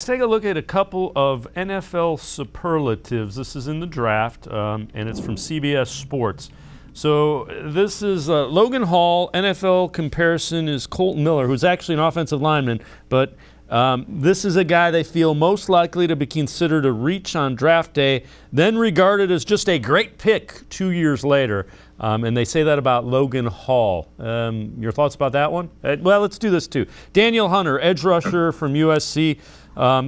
Let's take a look at a couple of NFL superlatives. This is in the draft, and it's from CBS Sports. So this is Logan Hall. NFL comparison is Kolton Miller, who's actually an offensive lineman, but this is a guy they feel most likely to be considered a reach on draft day, then regarded as just a great pick 2 years later. And they say that about Logan Hall. Your thoughts about that one? Well, let's do this too. Danielle Hunter, edge rusher from USC.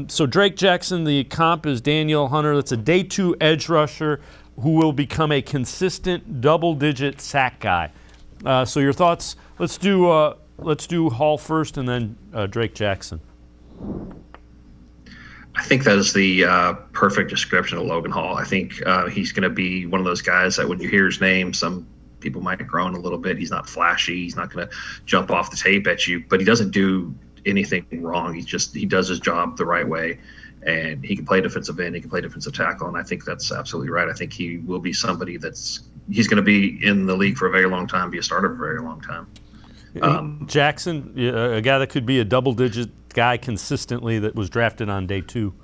So Drake Jackson, the comp is Danielle Hunter. That's a day two edge rusher who will become a consistent double-digit sack guy. So your thoughts? Let's do Hall first, and then Drake Jackson. I think that is the perfect description of Logan Hall. I think he's going to be one of those guys that when you hear his name, some people might groan a little bit. He's not flashy. He's not going to jump off the tape at you, but he doesn't do anything wrong. He does his job the right way, and he can play defensive end. He can play defensive tackle, and I think that's absolutely right. I think he will be somebody he's going to be in the league for a very long time, be a starter for a very long time. Jackson, a guy that could be a double-digit guy consistently that was drafted on day two.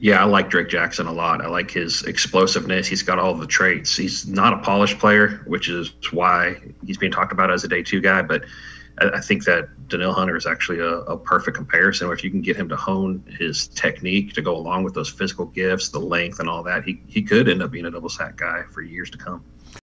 Yeah, I like Drake Jackson a lot. I like his explosiveness. He's got all the traits. He's not a polished player, which is why he's being talked about as a day two guy, but I think that Danielle Hunter is actually a perfect comparison, where if you can get him to hone his technique to go along with those physical gifts, the length and all that, he could end up being a double sack guy for years to come.